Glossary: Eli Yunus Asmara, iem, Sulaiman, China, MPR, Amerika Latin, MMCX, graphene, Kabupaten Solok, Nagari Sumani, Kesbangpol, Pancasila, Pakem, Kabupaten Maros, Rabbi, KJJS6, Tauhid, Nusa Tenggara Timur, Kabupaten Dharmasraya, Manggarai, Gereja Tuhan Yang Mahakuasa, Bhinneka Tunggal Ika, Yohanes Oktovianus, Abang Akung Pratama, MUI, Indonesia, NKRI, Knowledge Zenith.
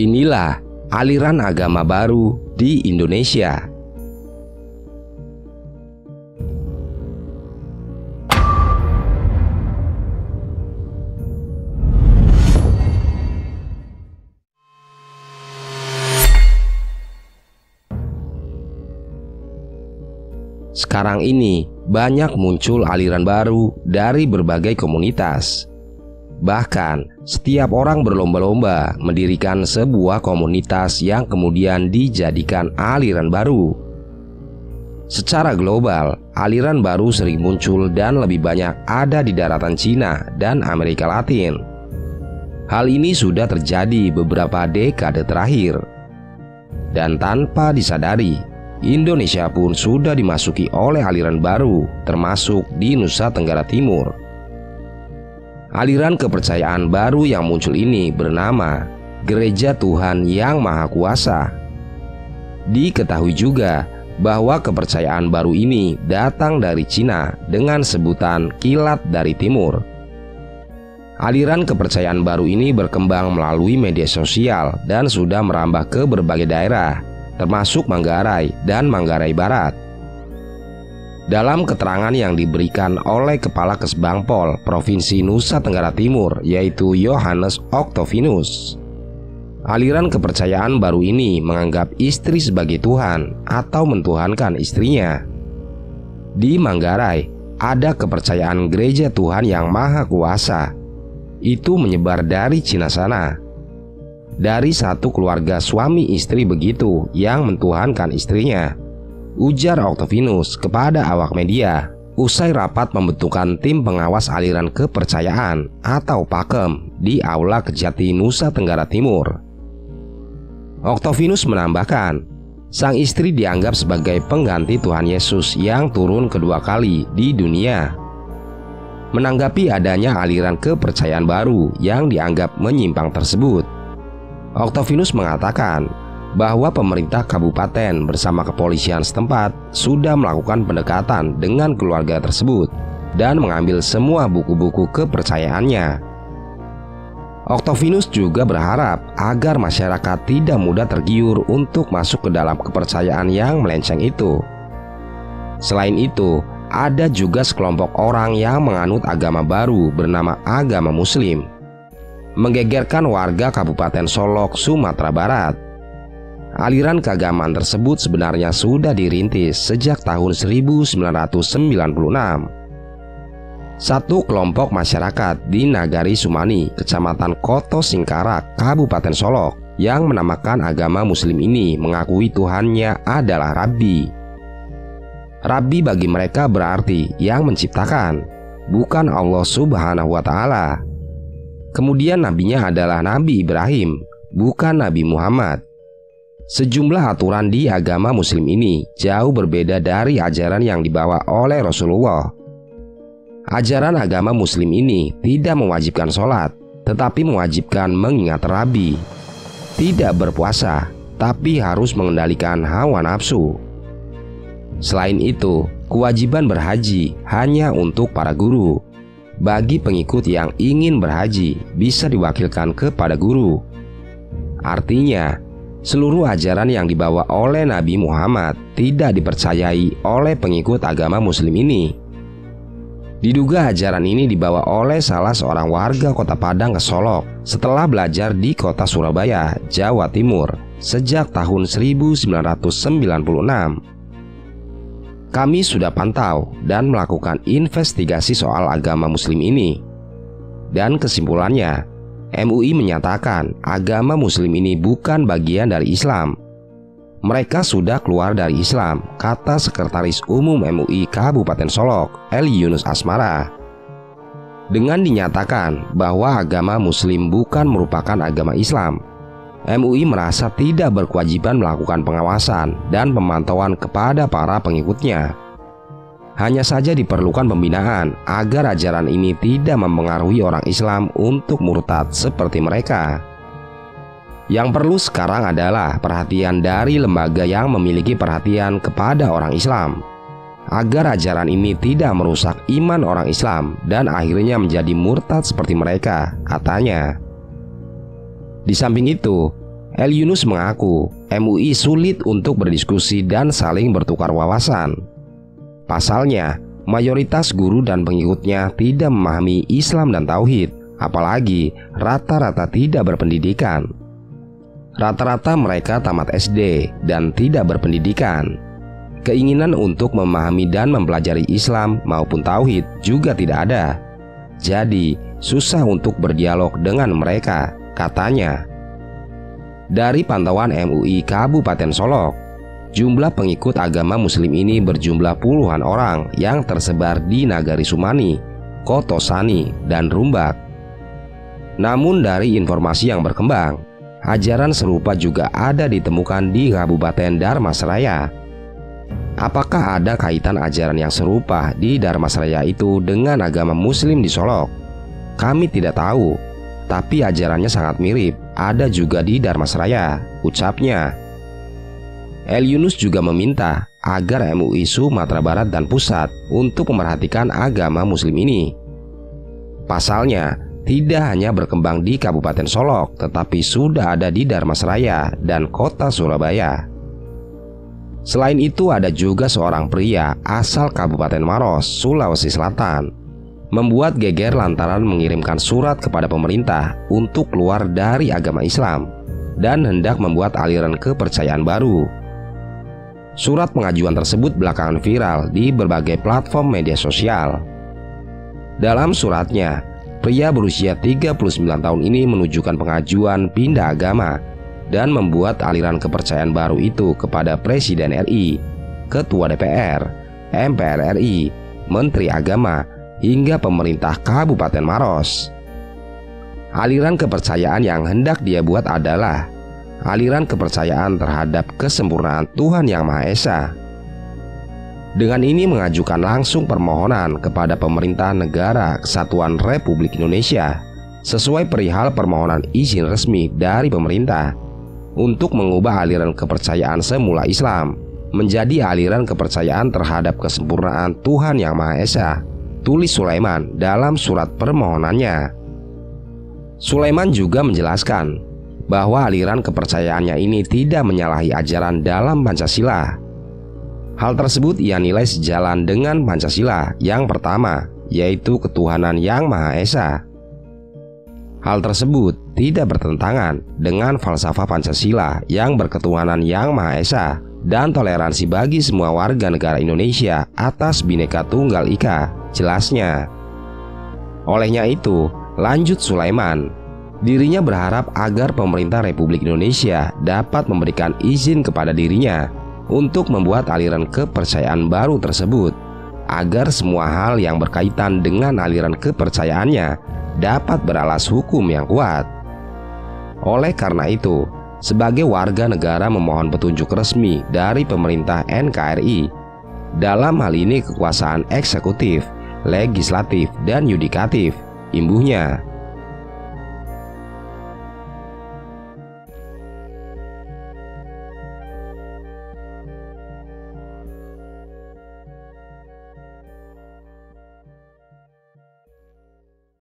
Inilah aliran agama baru di Indonesia. Sekarang ini banyak muncul aliran baru dari berbagai komunitas. Bahkan setiap orang berlomba-lomba mendirikan sebuah komunitas yang kemudian dijadikan aliran baru. Secara global, aliran baru sering muncul dan lebih banyak ada di daratan China dan Amerika Latin. Hal ini sudah terjadi beberapa dekade terakhir. Dan tanpa disadari, Indonesia pun sudah dimasuki oleh aliran baru, termasuk di Nusa Tenggara Timur. Aliran kepercayaan baru yang muncul ini bernama Gereja Tuhan Yang Mahakuasa. Diketahui juga bahwa kepercayaan baru ini datang dari Cina dengan sebutan kilat dari timur. Aliran kepercayaan baru ini berkembang melalui media sosial dan sudah merambah ke berbagai daerah, termasuk Manggarai dan Manggarai Barat. Dalam keterangan yang diberikan oleh Kepala Kesbangpol Provinsi Nusa Tenggara Timur, yaitu Yohanes Oktovianus, aliran kepercayaan baru ini menganggap istri sebagai Tuhan atau mentuhankan istrinya. Di Manggarai ada kepercayaan Gereja Tuhan Yang Maha Kuasa. Itu menyebar dari Cina sana. Dari satu keluarga suami istri begitu yang mentuhankan istrinya, ujar Oktovianus kepada awak media usai rapat pembentukan tim pengawas aliran kepercayaan atau Pakem di Aula Kejati, Nusa Tenggara Timur. Oktovianus menambahkan, sang istri dianggap sebagai pengganti Tuhan Yesus yang turun kedua kali di dunia. Menanggapi adanya aliran kepercayaan baru yang dianggap menyimpang tersebut, Oktovianus mengatakan bahwa pemerintah kabupaten bersama kepolisian setempat sudah melakukan pendekatan dengan keluarga tersebut dan mengambil semua buku-buku kepercayaannya. Oktovianus juga berharap agar masyarakat tidak mudah tergiur untuk masuk ke dalam kepercayaan yang melenceng itu. Selain itu, ada juga sekelompok orang yang menganut agama baru bernama agama Muslim, menggegerkan warga Kabupaten Solok, Sumatera Barat. Aliran keagamaan tersebut sebenarnya sudah dirintis sejak tahun 1996. Satu kelompok masyarakat di Nagari Sumani, Kecamatan Koto Singkarak, Kabupaten Solok, yang menamakan agama Muslim ini mengakui Tuhannya adalah Rabbi. Rabbi bagi mereka berarti yang menciptakan, bukan Allah Subhanahu wa Ta'ala. Kemudian nabinya adalah Nabi Ibrahim, bukan Nabi Muhammad. Sejumlah aturan di agama Muslim ini jauh berbeda dari ajaran yang dibawa oleh Rasulullah. Ajaran agama Muslim ini tidak mewajibkan sholat, tetapi mewajibkan mengingat Rabbi. Tidak berpuasa, tapi harus mengendalikan hawa nafsu. Selain itu, kewajiban berhaji hanya untuk para guru. Bagi pengikut yang ingin berhaji bisa diwakilkan kepada guru. Artinya, seluruh ajaran yang dibawa oleh Nabi Muhammad tidak dipercayai oleh pengikut agama Muslim ini. Diduga ajaran ini dibawa oleh salah seorang warga kota Padang ke Solok setelah belajar di kota Surabaya, Jawa Timur sejak tahun 1996. Kami sudah pantau dan melakukan investigasi soal agama Muslim ini. Dan kesimpulannya, MUI menyatakan agama Muslim ini bukan bagian dari Islam. Mereka sudah keluar dari Islam, kata Sekretaris Umum MUI Kabupaten Solok, Eli Yunus Asmara. Dengan dinyatakan bahwa agama Muslim bukan merupakan agama Islam, MUI merasa tidak berkewajiban melakukan pengawasan dan pemantauan kepada para pengikutnya. Hanya saja diperlukan pembinaan agar ajaran ini tidak mempengaruhi orang Islam untuk murtad seperti mereka. Yang perlu sekarang adalah perhatian dari lembaga yang memiliki perhatian kepada orang Islam, agar ajaran ini tidak merusak iman orang Islam dan akhirnya menjadi murtad seperti mereka, katanya. Di samping itu, Eli Yunus mengaku MUI sulit untuk berdiskusi dan saling bertukar wawasan. Pasalnya, mayoritas guru dan pengikutnya tidak memahami Islam dan Tauhid, apalagi rata-rata tidak berpendidikan. Rata-rata mereka tamat SD dan tidak berpendidikan. Keinginan untuk memahami dan mempelajari Islam maupun Tauhid juga tidak ada. Jadi, susah untuk berdialog dengan mereka, katanya. Dari pantauan MUI Kabupaten Solok, jumlah pengikut agama Muslim ini berjumlah puluhan orang yang tersebar di Nagari Sumani, Koto Sani, dan Rumbak. Namun dari informasi yang berkembang, ajaran serupa juga ada ditemukan di Kabupaten Dharmasraya. Apakah ada kaitan ajaran yang serupa di Dharmasraya itu dengan agama Muslim di Solok? Kami tidak tahu, tapi ajarannya sangat mirip, ada juga di Dharmasraya, ucapnya. Eli Yunus juga meminta agar MUI Sumatera Barat dan Pusat untuk memperhatikan agama Muslim ini. Pasalnya, tidak hanya berkembang di Kabupaten Solok, tetapi sudah ada di Dharmasraya dan Kota Surabaya. Selain itu, ada juga seorang pria asal Kabupaten Maros, Sulawesi Selatan, membuat geger lantaran mengirimkan surat kepada pemerintah untuk keluar dari agama Islam dan hendak membuat aliran kepercayaan baru. Surat pengajuan tersebut belakangan viral di berbagai platform media sosial. Dalam suratnya, pria berusia 39 tahun ini menunjukkan pengajuan pindah agama dan membuat aliran kepercayaan baru itu kepada Presiden RI, Ketua DPR, MPR RI, Menteri Agama, hingga pemerintah Kabupaten Maros. Aliran kepercayaan yang hendak dia buat adalah aliran kepercayaan terhadap kesempurnaan Tuhan Yang Maha Esa. Dengan ini mengajukan langsung permohonan kepada pemerintah negara Kesatuan Republik Indonesia sesuai perihal permohonan izin resmi dari pemerintah untuk mengubah aliran kepercayaan semula Islam menjadi aliran kepercayaan terhadap kesempurnaan Tuhan Yang Maha Esa, tulis Sulaiman dalam surat permohonannya. Sulaiman juga menjelaskan bahwa aliran kepercayaannya ini tidak menyalahi ajaran dalam Pancasila. Hal tersebut ia nilai sejalan dengan Pancasila yang pertama, yaitu ketuhanan Yang Maha Esa. Hal tersebut tidak bertentangan dengan falsafah Pancasila yang berketuhanan Yang Maha Esa dan toleransi bagi semua warga negara Indonesia atas Bhinneka Tunggal Ika, jelasnya. Olehnya itu, lanjut Sulaiman, dirinya berharap agar pemerintah Republik Indonesia dapat memberikan izin kepada dirinya untuk membuat aliran kepercayaan baru tersebut, agar semua hal yang berkaitan dengan aliran kepercayaannya dapat beralas hukum yang kuat. Oleh karena itu, sebagai warga negara memohon petunjuk resmi dari pemerintah NKRI, dalam hal ini kekuasaan eksekutif, legislatif, dan yudikatif, imbuhnya.